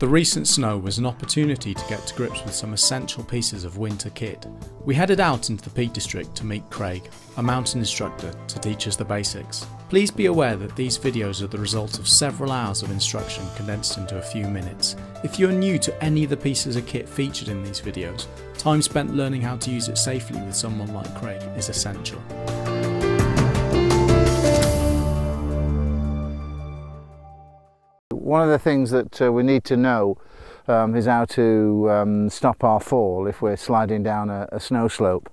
The recent snow was an opportunity to get to grips with some essential pieces of winter kit. We headed out into the Peak District to meet Craig, a mountain instructor, to teach us the basics. Please be aware that these videos are the result of several hours of instruction condensed into a few minutes. If you're new to any of the pieces of kit featured in these videos, time spent learning how to use it safely with someone like Craig is essential. One of the things that we need to know is how to stop our fall if we're sliding down a snow slope.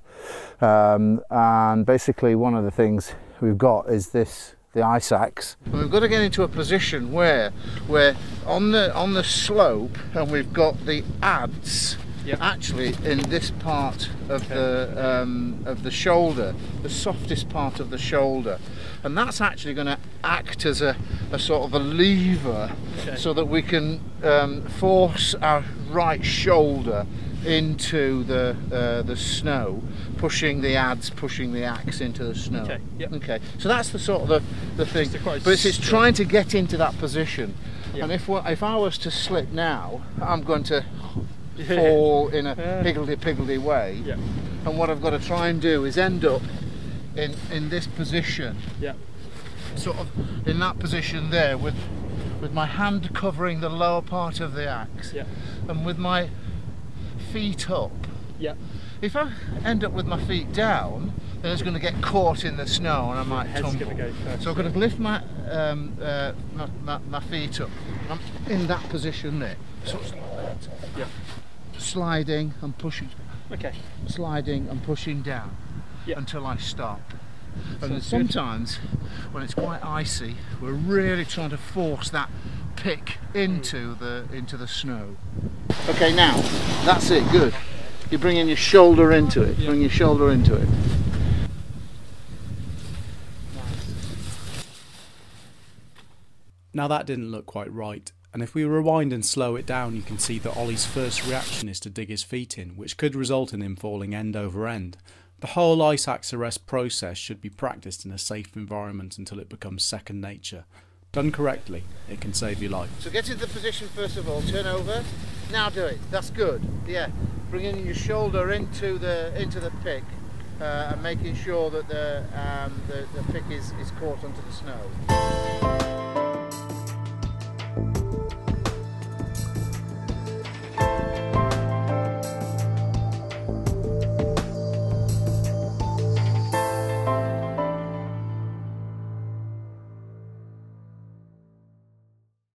And basically one of the things we've got is the ice axe. We've got to get into a position where we're on the slope and we've got the adz. Yep. Actually in this part of the shoulder, the softest part of the shoulder, and that's actually going to act as a sort of a lever, so that we can force our right shoulder into the snow, pushing the axe into the snow. Okay, yep. Okay. So that's the sort of the thing, but it's trying to get into that position. Yep. And if I was to slip now, I'm going to fall in a higgledy-piggledy way, yeah. And what I've got to try and do is end up in this position, yeah, sort of in that position there, with my hand covering the lower part of the axe, yeah, and with my feet up. Yeah. If I end up with my feet down, then it's going to get caught in the snow and I might tumble. So I'm going to lift my feet up. I'm in that position there. So it's like that. Yeah. Sliding and pushing. Okay. Sliding and pushing down, yep, until I stop. And then sometimes when it's quite icy, we're really trying to force that pick into the snow. Okay, now that's it. Good. You're bringing your shoulder into it. Yep. Bring your shoulder into it. Now that didn't look quite right. And if we rewind and slow it down, you can see that Ollie's first reaction is to dig his feet in, which could result in him falling end over end. The whole ice axe arrest process should be practiced in a safe environment until it becomes second nature. Done correctly, it can save your life. So get into the position first of all, turn over, now do it, that's good, yeah. Bringing your shoulder into the pick and making sure that the pick is caught onto the snow.